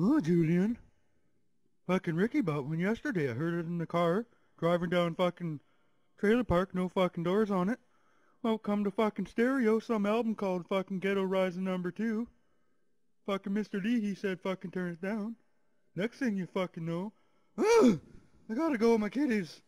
Oh, Julian. Fucking Ricky bought one yesterday. I heard it in the car, driving down fucking trailer park, no fucking doors on it. Well, come to fucking stereo, some album called fucking Ghetto Rising #2. Fucking Mr. D, he said fucking turn it down. Next thing you fucking know, I gotta go with my kitties.